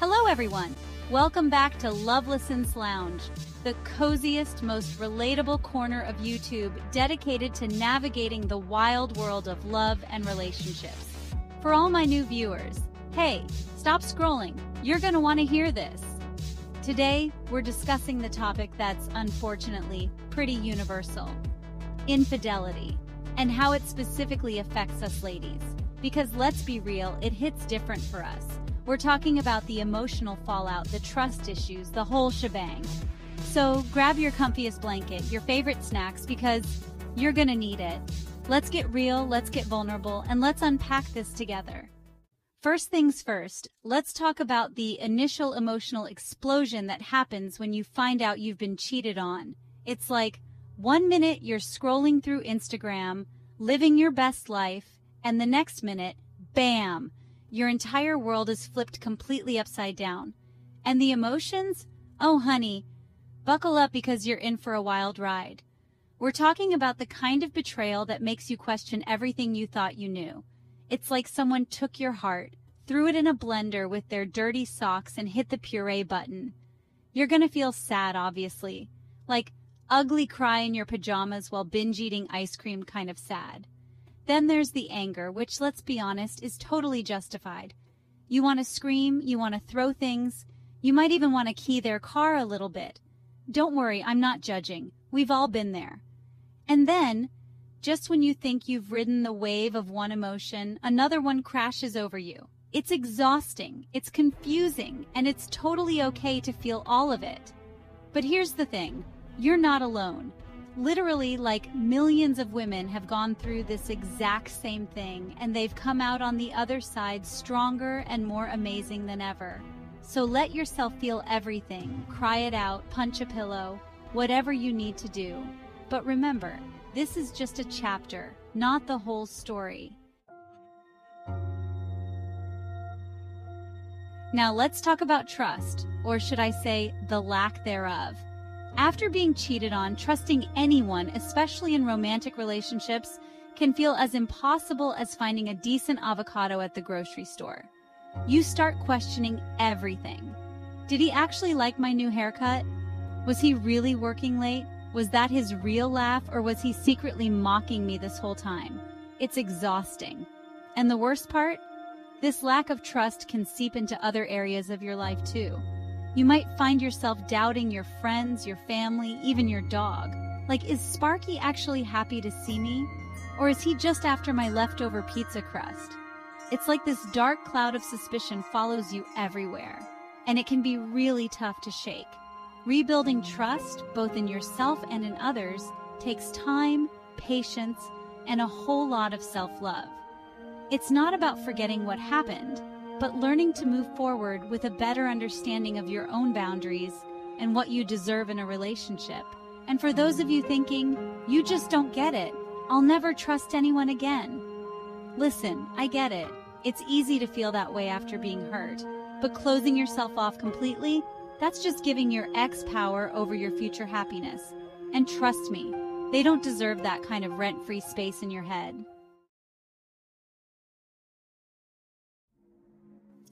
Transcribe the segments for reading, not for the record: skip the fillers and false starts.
Hello everyone! Welcome back to Lovelessons Lounge, the coziest, most relatable corner of YouTube dedicated to navigating the wild world of love and relationships. For all my new viewers, hey, stop scrolling, you're gonna wanna hear this. Today, we're discussing the topic that's unfortunately pretty universal, infidelity, and how it specifically affects us ladies. Because let's be real, it hits different for us. We're talking about the emotional fallout, the trust issues, the whole shebang. So grab your comfiest blanket, your favorite snacks, because you're gonna need it. Let's get real, let's get vulnerable, and let's unpack this together. First things first, let's talk about the initial emotional explosion that happens when you find out you've been cheated on. It's like, one minute you're scrolling through Instagram, living your best life, and the next minute, bam! Your entire world is flipped completely upside down. And the emotions? Oh honey, buckle up because you're in for a wild ride. We're talking about the kind of betrayal that makes you question everything you thought you knew. It's like someone took your heart, threw it in a blender with their dirty socks and hit the puree button. You're gonna feel sad, obviously. Like ugly cry in your pajamas while binge eating ice cream kind of sad. Then there's the anger, which, let's be honest, is totally justified. You want to scream, you want to throw things, you might even want to key their car a little bit. Don't worry, I'm not judging. We've all been there. And then, just when you think you've ridden the wave of one emotion, another one crashes over you. It's exhausting, it's confusing, and it's totally okay to feel all of it. But here's the thing, you're not alone. Literally, like, millions of women have gone through this exact same thing, and they've come out on the other side stronger and more amazing than ever. So let yourself feel everything, cry it out, punch a pillow, whatever you need to do. But remember, this is just a chapter, not the whole story. Now let's talk about trust, or should I say, the lack thereof. After being cheated on, trusting anyone, especially in romantic relationships, can feel as impossible as finding a decent avocado at the grocery store. You start questioning everything. Did he actually like my new haircut? Was he really working late? Was that his real laugh, or was he secretly mocking me this whole time? It's exhausting. And the worst part? This lack of trust can seep into other areas of your life too. You might find yourself doubting your friends, your family, even your dog. Like, is Sparky actually happy to see me? Or is he just after my leftover pizza crust? It's like this dark cloud of suspicion follows you everywhere, and it can be really tough to shake. Rebuilding trust, both in yourself and in others, takes time, patience, and a whole lot of self-love. It's not about forgetting what happened, but learning to move forward with a better understanding of your own boundaries and what you deserve in a relationship. And for those of you thinking, you just don't get it, I'll never trust anyone again. Listen, I get it. It's easy to feel that way after being hurt, but closing yourself off completely, that's just giving your ex power over your future happiness. And trust me, they don't deserve that kind of rent-free space in your head.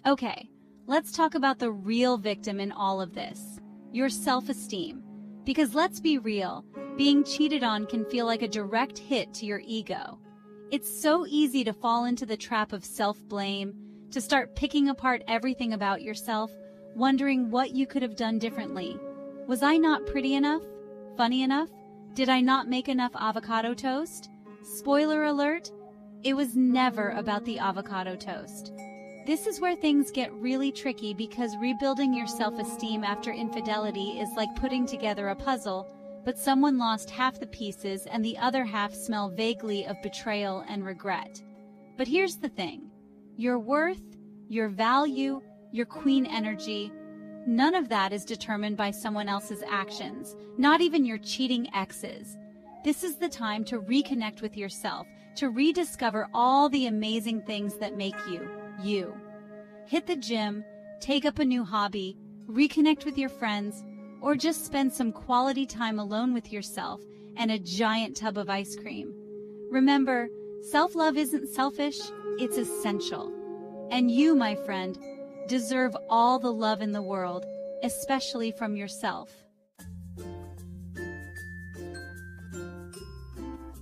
Okay, let's talk about the real victim in all of this, your self-esteem. Because let's be real, being cheated on can feel like a direct hit to your ego. It's so easy to fall into the trap of self-blame, to start picking apart everything about yourself, wondering what you could have done differently. Was I not pretty enough? Funny enough? Did I not make enough avocado toast? Spoiler alert, it was never about the avocado toast. This is where things get really tricky, because rebuilding your self-esteem after infidelity is like putting together a puzzle, but someone lost half the pieces and the other half smell vaguely of betrayal and regret. But here's the thing, your worth, your value, your queen energy, none of that is determined by someone else's actions, not even your cheating exes. This is the time to reconnect with yourself, to rediscover all the amazing things that make you, you. Hit the gym, take up a new hobby, reconnect with your friends, or just spend some quality time alone with yourself and a giant tub of ice cream. Remember, self-love isn't selfish, it's essential. And you, my friend, deserve all the love in the world, especially from yourself.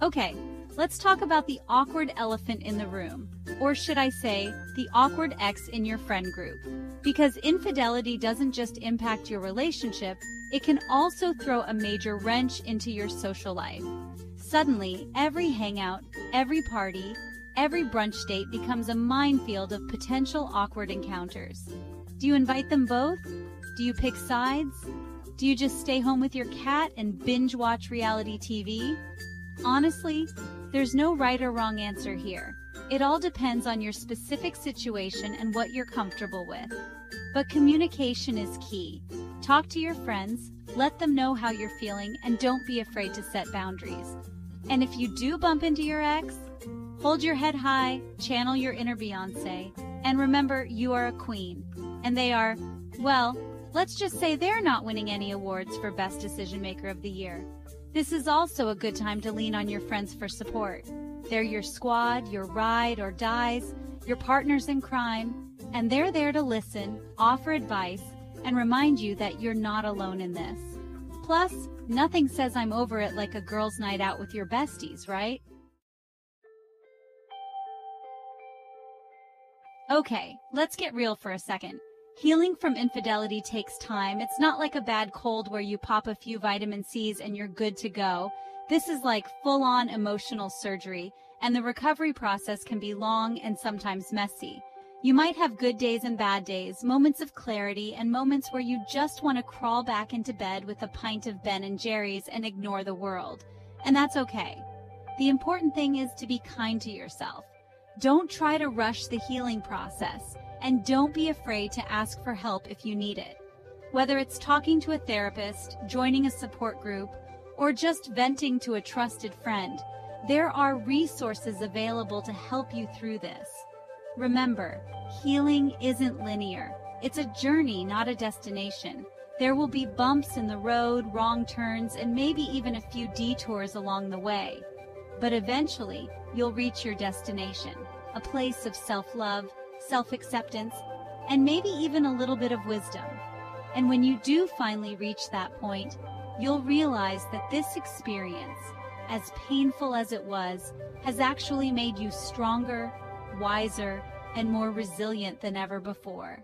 Okay, let's talk about the awkward elephant in the room, or should I say, the awkward ex in your friend group. Because infidelity doesn't just impact your relationship, it can also throw a major wrench into your social life. Suddenly, every hangout, every party, every brunch date becomes a minefield of potential awkward encounters. Do you invite them both? Do you pick sides? Do you just stay home with your cat and binge-watch reality TV? Honestly, there's no right or wrong answer here. It all depends on your specific situation and what you're comfortable with. But communication is key. Talk to your friends, let them know how you're feeling, and don't be afraid to set boundaries. And if you do bump into your ex, hold your head high, channel your inner Beyoncé, and remember you are a queen. And they are, well, let's just say they're not winning any awards for Best Decision Maker of the Year. This is also a good time to lean on your friends for support. They're your squad, your ride or dies, your partners in crime, and they're there to listen, offer advice, and remind you that you're not alone in this. Plus, nothing says I'm over it like a girls' night out with your besties, right? Okay, let's get real for a second. Healing from infidelity takes time. It's not like a bad cold where you pop a few vitamin C's and you're good to go. This is like full-on emotional surgery, and the recovery process can be long and sometimes messy. You might have good days and bad days, moments of clarity, and moments where you just want to crawl back into bed with a pint of Ben and Jerry's and ignore the world. And that's okay. The important thing is to be kind to yourself. Don't try to rush the healing process. And don't be afraid to ask for help if you need it. Whether it's talking to a therapist, joining a support group, or just venting to a trusted friend, there are resources available to help you through this. Remember, healing isn't linear. It's a journey, not a destination. There will be bumps in the road, wrong turns, and maybe even a few detours along the way. But eventually, you'll reach your destination, a place of self-love, self-acceptance, and maybe even a little bit of wisdom. And when you do finally reach that point, you'll realize that this experience, as painful as it was, has actually made you stronger, wiser, and more resilient than ever before.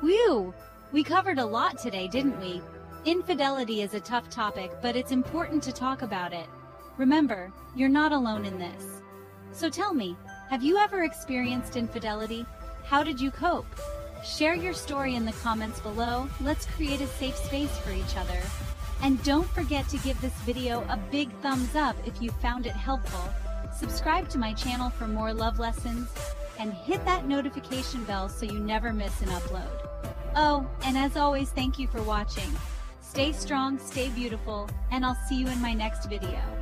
Whew! We covered a lot today, didn't we? Infidelity is a tough topic, but it's important to talk about it. Remember, you're not alone in this. So tell me, have you ever experienced infidelity? How did you cope? Share your story in the comments below. Let's create a safe space for each other. And don't forget to give this video a big thumbs up if you found it helpful. Subscribe to my channel for more love lessons and hit that notification bell so you never miss an upload. Oh, and as always, thank you for watching. Stay strong, stay beautiful, and I'll see you in my next video.